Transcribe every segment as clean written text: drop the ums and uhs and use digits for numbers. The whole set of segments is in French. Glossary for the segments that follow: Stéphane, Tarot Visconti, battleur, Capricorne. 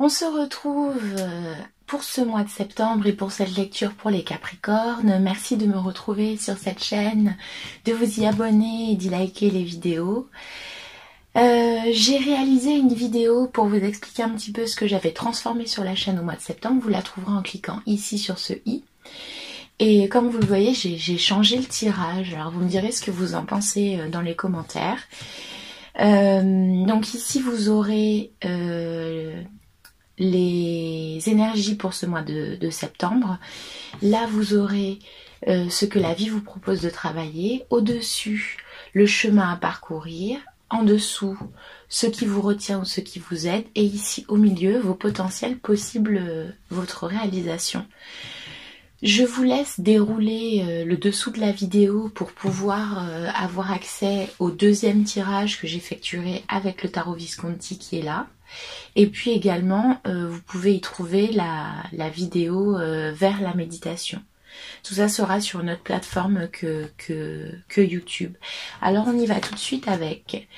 On se retrouve pour ce mois de septembre et pour cette lecture pour les Capricornes. Merci de me retrouver sur cette chaîne, de vous y abonner et d'y liker les vidéos. J'ai réalisé une vidéo pour vous expliquer un petit peu ce que j'avais transformé sur la chaîne au mois de septembre. Vous la trouverez en cliquant ici sur ce « i ». Et comme vous le voyez, j'ai changé le tirage. Alors vous me direz ce que vous en pensez dans les commentaires. Donc ici vous aurez les énergies pour ce mois de septembre. Là vous aurez ce que la vie vous propose de travailler. Au-dessus, le chemin à parcourir. En dessous, ce qui vous retient ou ce qui vous aide. Et ici au milieu, vos potentiels possibles, votre réalisation. Je vous laisse dérouler le dessous de la vidéo pour pouvoir avoir accès au deuxième tirage que j'effectuerai avec le tarot Visconti qui est là. Et puis également, vous pouvez y trouver la vidéo vers la méditation. Tout ça sera sur notre plateforme que YouTube. Alors on y va tout de suite avec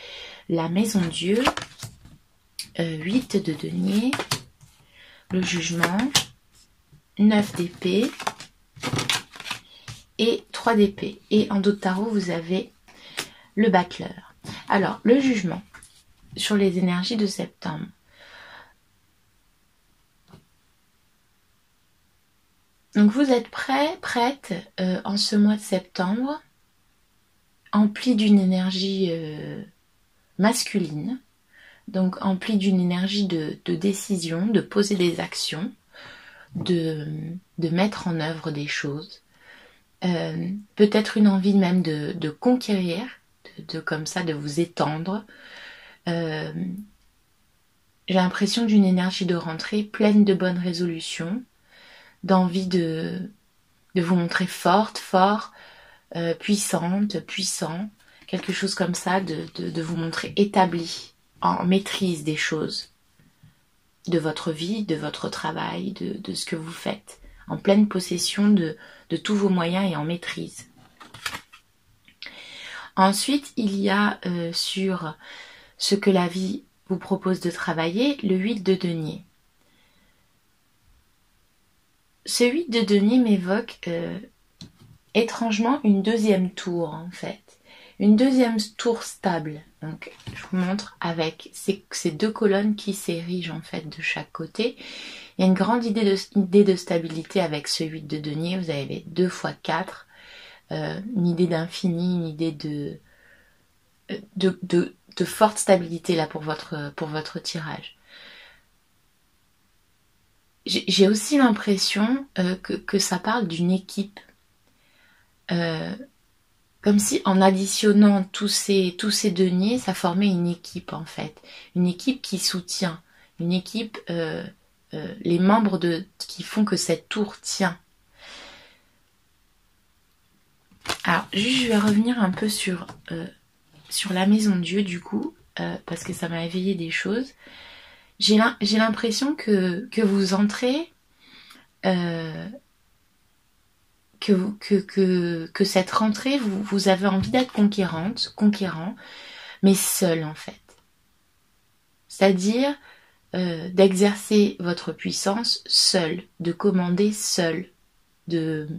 la Maison Dieu, 8 de denier, le jugement, 9 d'épée et 3 d'épée. Et en d'autres tarots, vous avez le battleur. Alors, le jugement sur les énergies de septembre. Donc, vous êtes prêts, prêtes en ce mois de septembre, empli d'une énergie masculine, donc empli d'une énergie de décision, de poser des actions. De mettre en œuvre des choses, peut-être une envie même de conquérir, comme ça, de vous étendre. J'ai l'impression d'une énergie de rentrée pleine de bonnes résolutions, d'envie de vous montrer forte, fort, puissante, puissant, quelque chose comme ça, de vous montrer établi, en maîtrise des choses. De votre vie, de votre travail, de ce que vous faites, en pleine possession de tous vos moyens et en maîtrise. Ensuite, il y a sur ce que la vie vous propose de travailler, le 8 de denier. Ce 8 de denier m'évoque étrangement une deuxième tour, en fait. Une deuxième tour stable. Donc, je vous montre avec ces deux colonnes qui s'érigent en fait de chaque côté. Il y a une grande idée de stabilité avec ce 8 de denier. Vous avez 2 x 4. Une idée d'infini, une idée de forte stabilité là pour votre tirage. J'ai aussi l'impression que ça parle d'une équipe. Comme si en additionnant tous ces deniers, ça formait une équipe en fait. Une équipe qui soutient, une équipe, les membres qui font que cette tour tient. Alors, juste je vais revenir un peu sur la Maison Dieu du coup, parce que ça m'a éveillé des choses. J'ai l'impression que vous entrez... Que cette rentrée, vous avez envie d'être conquérante, conquérant, mais seul en fait. C'est-à-dire d'exercer votre puissance seul, de commander seul, d'être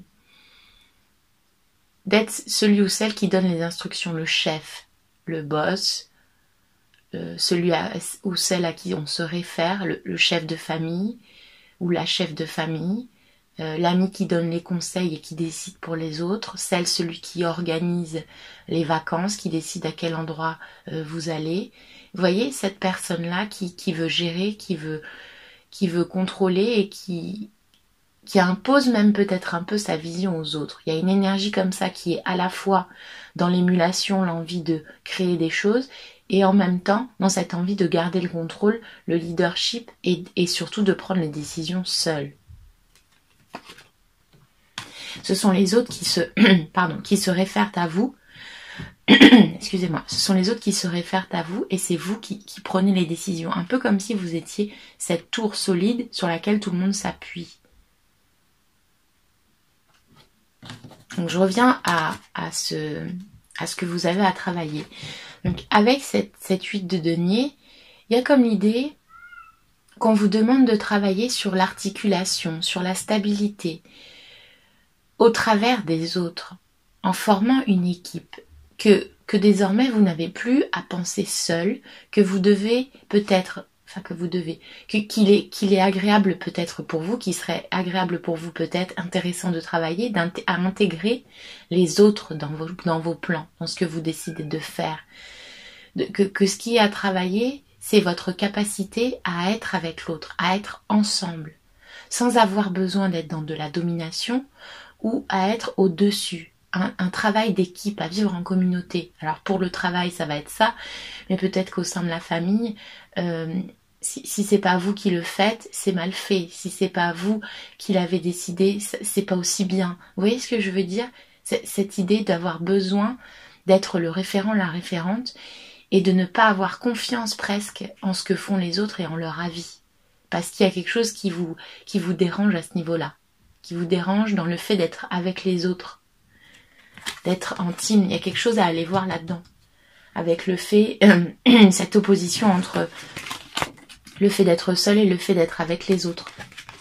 celui ou celle qui donne les instructions, le chef, le boss, celui ou celle à qui on se réfère, le chef de famille ou la chef de famille. L'ami qui donne les conseils et qui décide pour les autres, celui qui organise les vacances, qui décide à quel endroit vous allez. Vous voyez, cette personne-là qui veut gérer, qui veut contrôler et qui impose même peut-être un peu sa vision aux autres. Il y a une énergie comme ça qui est à la fois dans l'émulation, l'envie de créer des choses, et en même temps dans cette envie de garder le contrôle, le leadership et surtout de prendre les décisions seules. Ce sont les autres qui se réfèrent à vous. Excusez-moi. Ce sont les autres qui se réfèrent à vous et c'est vous qui prenez les décisions. Un peu comme si vous étiez cette tour solide sur laquelle tout le monde s'appuie. Donc je reviens à ce que vous avez à travailler. Donc avec cette 8 de denier, il y a comme l'idée qu'on vous demande de travailler sur l'articulation, sur la stabilité, au travers des autres, en formant une équipe, que désormais vous n'avez plus à penser seul, que vous devez peut-être, qu'il est agréable peut-être pour vous, qu'il serait agréable pour vous peut-être intéressant de travailler, à intégrer les autres dans vos plans, dans ce que vous décidez de faire. Que ce qui est à travailler, c'est votre capacité à être avec l'autre, à être ensemble, sans avoir besoin d'être dans de la domination ou à être au-dessus. Un travail d'équipe, à vivre en communauté. Alors pour le travail, ça va être ça, mais peut-être qu'au sein de la famille, si c'est pas vous qui le faites, c'est mal fait. Si c'est pas vous qui l'avez décidé, c'est pas aussi bien. Vous voyez ce que je veux dire ? Cette idée d'avoir besoin d'être le référent, la référente, et de ne pas avoir confiance presque en ce que font les autres et en leur avis. Parce qu'il y a quelque chose qui vous dérange à ce niveau-là, qui vous dérange dans le fait d'être avec les autres, d'être intime. Il y a quelque chose à aller voir là-dedans, avec le fait, cette opposition entre le fait d'être seul et le fait d'être avec les autres,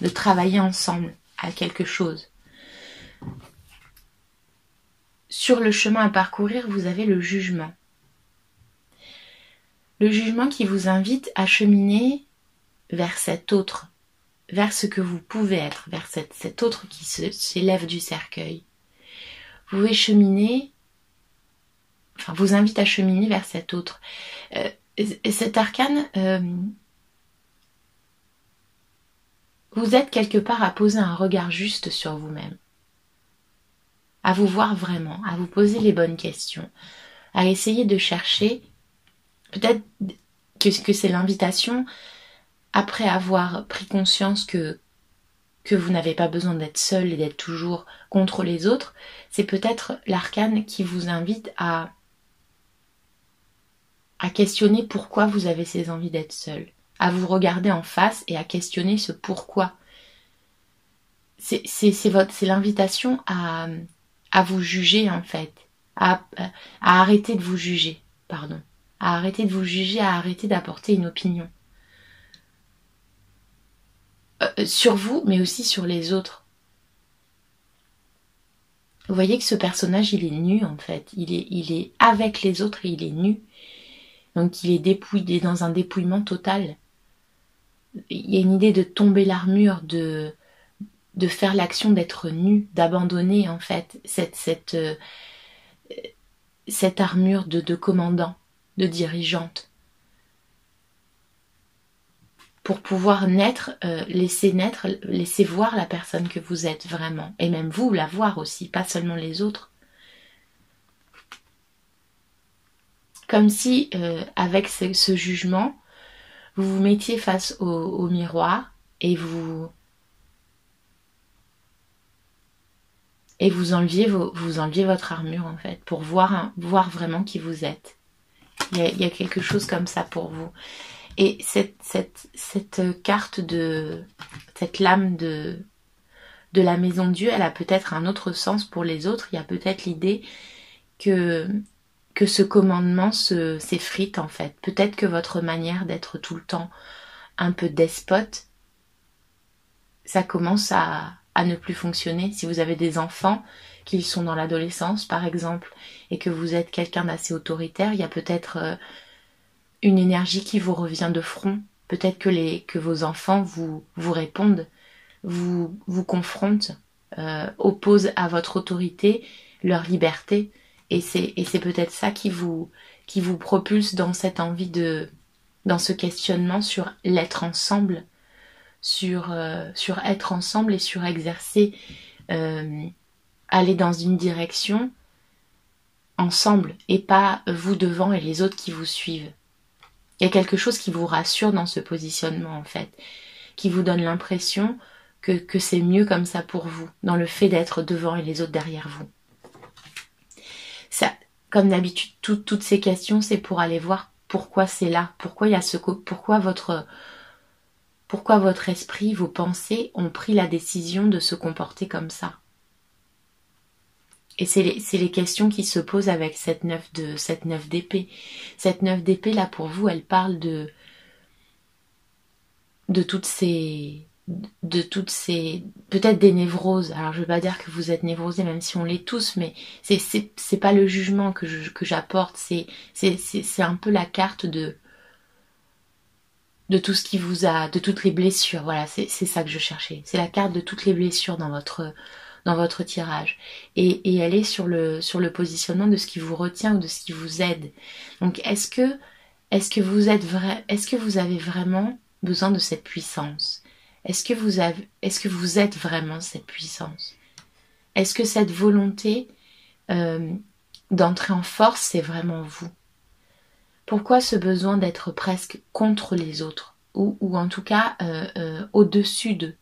de travailler ensemble à quelque chose. Sur le chemin à parcourir, vous avez le jugement. Le jugement qui vous invite à cheminer vers cet autre, vers ce que vous pouvez être, vers cet autre qui s'élève du cercueil. Vous pouvez cheminer, enfin vous invite à cheminer vers cet autre. Cet arcane, vous êtes quelque part à poser un regard juste sur vous-même, à vous voir vraiment, à vous poser les bonnes questions, à essayer de chercher. Peut-être que c'est l'invitation, après avoir pris conscience que vous n'avez pas besoin d'être seul et d'être toujours contre les autres, c'est peut-être l'arcane qui vous invite à questionner pourquoi vous avez ces envies d'être seul, à vous regarder en face et à questionner ce pourquoi. C'est l'invitation à vous juger en fait, à arrêter de vous juger, pardon. À arrêter de vous juger, à arrêter d'apporter une opinion. Sur vous, mais aussi sur les autres. Vous voyez que ce personnage, il est nu en fait. Il est avec les autres et il est nu. Donc il est dépouillé, dans un dépouillement total. Il y a une idée de tomber l'armure, de faire l'action d'être nu, d'abandonner en fait cette armure de commandant, de dirigeante, pour pouvoir naître, laisser voir la personne que vous êtes vraiment, et même vous la voir aussi, pas seulement les autres. Comme si avec ce jugement, vous vous mettiez face au miroir et vous enleviez votre armure en fait, pour voir vraiment qui vous êtes. Il y a quelque chose comme ça pour vous. Et cette carte de cette lame de la maison de Dieu, elle a peut-être un autre sens pour les autres. Il y a peut-être l'idée que ce commandement s'effrite en fait. Peut-être que votre manière d'être tout le temps un peu despote, ça commence à ne plus fonctionner. Si vous avez des enfants, qu'ils sont dans l'adolescence par exemple, et que vous êtes quelqu'un d'assez autoritaire, il y a peut-être une énergie qui vous revient de front. Peut-être que vos enfants vous répondent, vous confrontent, opposent à votre autorité leur liberté, et c'est peut-être ça qui vous propulse dans cette envie dans ce questionnement sur l'être ensemble, sur être ensemble et sur exercer, aller dans une direction ensemble et pas vous devant et les autres qui vous suivent. Il y a quelque chose qui vous rassure dans ce positionnement en fait, qui vous donne l'impression que c'est mieux comme ça pour vous, dans le fait d'être devant et les autres derrière vous. Ça, comme d'habitude, toutes ces questions, c'est pour aller voir pourquoi c'est là, pourquoi votre esprit, vos pensées ont pris la décision de se comporter comme ça. Et c'est les questions qui se posent avec cette 9 d'épée. Cette 9 d'épée, là, pour vous, elle parle de toutes ces peut-être des névroses. Alors je veux pas dire que vous êtes névrosés, même si on l'est tous, mais c'est pas le jugement que j'apporte, c'est un peu la carte de tout ce qui vous a, de toutes les blessures. Voilà, c'est ça que je cherchais, c'est la carte de toutes les blessures dans votre tirage, et elle est sur le positionnement de ce qui vous retient ou de ce qui vous aide. Donc est-ce que vous avez vraiment besoin de cette puissance? Est-ce que vous êtes vraiment cette puissance? Est-ce que cette volonté d'entrer en force, c'est vraiment vous? Pourquoi ce besoin d'être presque contre les autres, ou en tout cas au-dessus d'eux?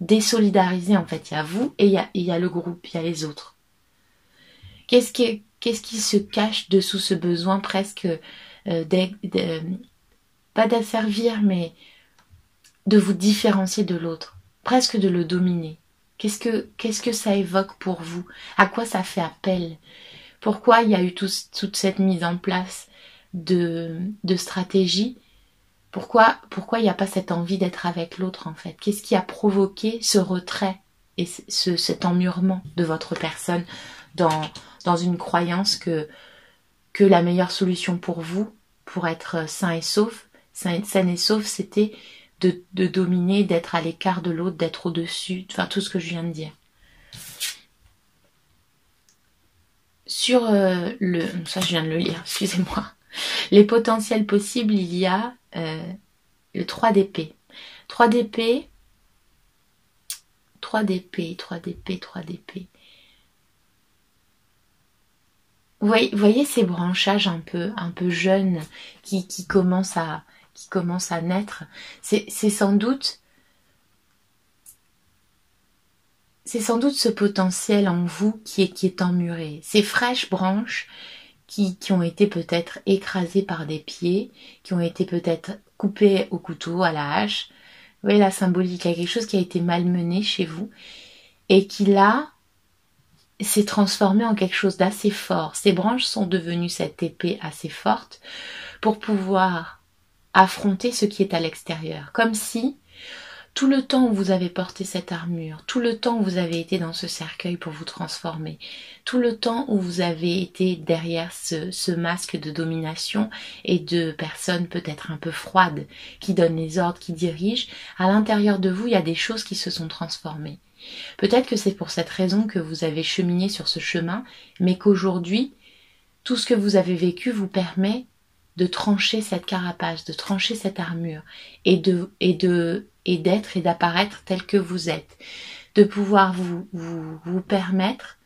Désolidariser, en fait, il y a vous et il y a le groupe, il y a les autres. Qu'est-ce qui se cache dessous ce besoin presque pas d'asservir, mais de vous différencier de l'autre, presque de le dominer? Qu'est-ce que ça évoque pour vous? À quoi ça fait appel? Pourquoi il y a eu toute cette mise en place de stratégies? Pourquoi il n'y a pas cette envie d'être avec l'autre, en fait? Qu'est-ce qui a provoqué ce retrait et cet emmurement de votre personne dans une croyance que la meilleure solution pour vous, pour être sain et sauf, c'était de dominer, d'être à l'écart de l'autre, d'être au-dessus, enfin tout ce que je viens de dire. Ça je viens de le lire, excusez-moi. Les potentiels possibles, il y a le 3 d'épée. 3 d'épée, 3 d'épée, 3 d'épée, 3 d'épée. Vous voyez ces branchages un peu jeunes qui commencent à naître. C'est sans doute ce potentiel en vous qui est emmuré. Ces fraîches branches qui ont été peut-être écrasées par des pieds, qui ont été peut-être coupées au couteau, à la hache. Vous voyez la symbolique, il y a quelque chose qui a été malmené chez vous et qui là s'est transformé en quelque chose d'assez fort. Ces branches sont devenues cette épée assez forte pour pouvoir affronter ce qui est à l'extérieur. Comme si tout le temps où vous avez porté cette armure, tout le temps où vous avez été dans ce cercueil pour vous transformer, tout le temps où vous avez été derrière ce masque de domination et de personnes peut-être un peu froides, qui donnent les ordres, qui dirigent, à l'intérieur de vous, il y a des choses qui se sont transformées. Peut-être que c'est pour cette raison que vous avez cheminé sur ce chemin, mais qu'aujourd'hui, tout ce que vous avez vécu vous permet de trancher cette carapace, de trancher cette armure et d'être et d'apparaître tel que vous êtes, de pouvoir vous permettre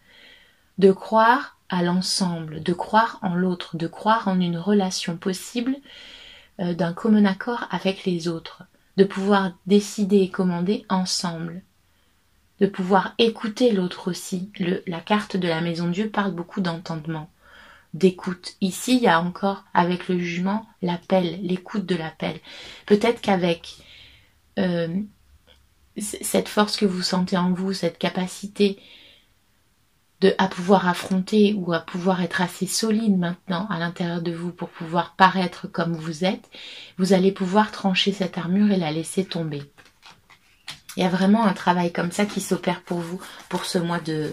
de croire à l'ensemble, de croire en l'autre, de croire en une relation possible d'un commun accord avec les autres, de pouvoir décider et commander ensemble, de pouvoir écouter l'autre aussi. La carte de la Maison Dieu parle beaucoup d'entendement, d'écoute. Ici, il y a encore, avec le jugement, l'appel, l'écoute de l'appel. Peut-être qu'avec cette force que vous sentez en vous, cette capacité à pouvoir affronter ou à pouvoir être assez solide maintenant à l'intérieur de vous pour pouvoir paraître comme vous êtes, vous allez pouvoir trancher cette armure et la laisser tomber. Il y a vraiment un travail comme ça qui s'opère pour vous pour ce mois de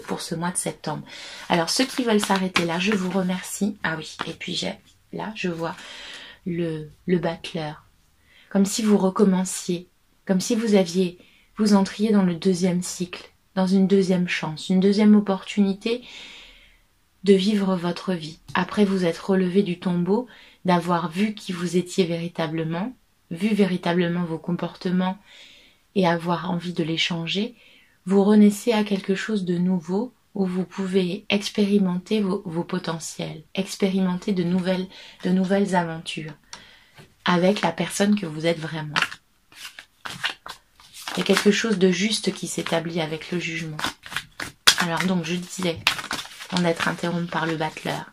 septembre. Alors ceux qui veulent s'arrêter là, je vous remercie. Ah oui, et puis là je vois le battleur. Comme si vous recommenciez, comme si vous entriez dans le deuxième cycle, dans une deuxième chance, une deuxième opportunité de vivre votre vie. Après vous être relevé du tombeau, d'avoir vu qui vous étiez véritablement, vu véritablement vos comportements et avoir envie de les changer, vous renaissez à quelque chose de nouveau où vous pouvez expérimenter vos potentiels, expérimenter de nouvelles aventures avec la personne que vous êtes vraiment. Il y a quelque chose de juste qui s'établit avec le jugement. Alors donc, je disais, en être interrompu par le battleur.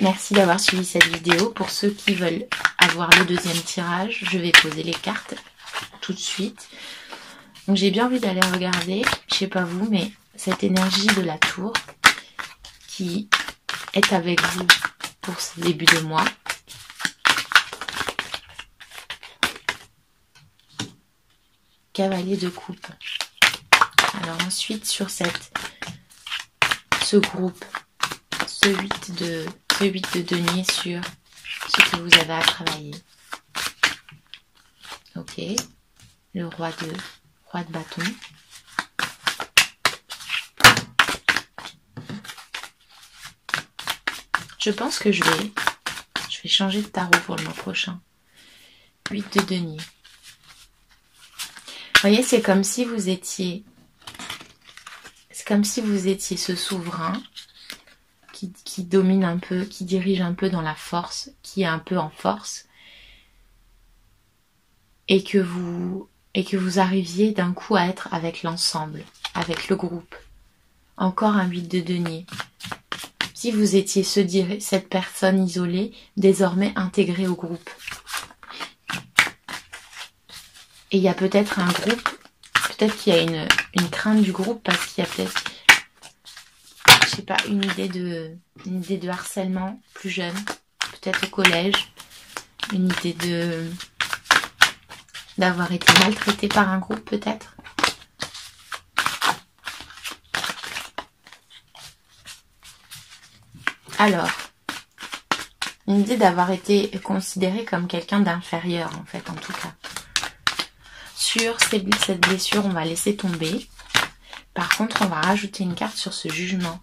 Merci d'avoir suivi cette vidéo. Pour ceux qui veulent avoir le deuxième tirage, je vais poser les cartes tout de suite. Donc j'ai bien envie d'aller regarder, je sais pas vous, mais cette énergie de la tour qui est avec vous pour ce début de mois. cavalier de coupe. Alors ensuite, sur ce groupe, ce 8 de denier sur ce que vous avez à travailler. Ok, le roi de bâton. Je pense que je vais changer de tarot pour le mois prochain. 8 de denier. Vous voyez, c'est comme si vous étiez... C'est comme si vous étiez ce souverain qui domine un peu, qui dirige un peu dans la force, qui est un peu en force. Et que vous arriviez d'un coup à être avec l'ensemble, avec le groupe. Encore un 8 de denier. Si vous étiez cette personne isolée, désormais intégrée au groupe. Et il y a peut-être un groupe, peut-être qu'il y a une crainte du groupe parce qu'il y a peut-être, je sais pas, une idée de harcèlement plus jeune, peut-être au collège, une idée d'avoir été maltraité par un groupe peut-être. Alors, une idée d'avoir été considéré comme quelqu'un d'inférieur en fait, en tout cas. Sur cette blessure, on va laisser tomber. Par contre, on va rajouter une carte sur ce jugement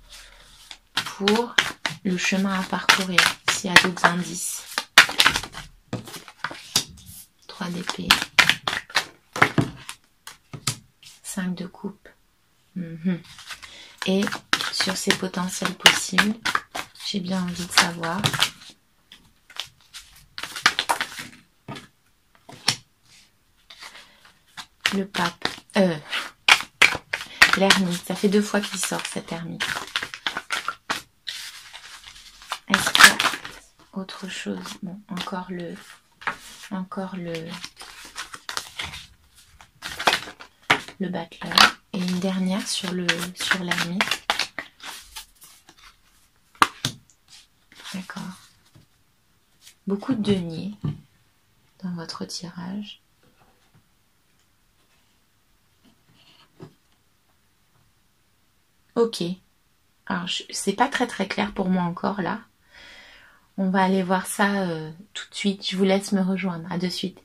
pour le chemin à parcourir, s'il y a d'autres indices. 3 d'épée. 5 de coupe. Et sur ces potentiels possibles, j'ai bien envie de savoir... Le pape, l'ermite, ça fait 2 fois qu'il sort cet ermite. Est-ce qu'il y a autre chose? Bon, encore le battleur. Et une dernière sur l'ermite. D'accord. Beaucoup de deniers dans votre tirage. Ok, alors c'est pas très clair pour moi encore là. On va aller voir ça tout de suite, je vous laisse me rejoindre, à de suite.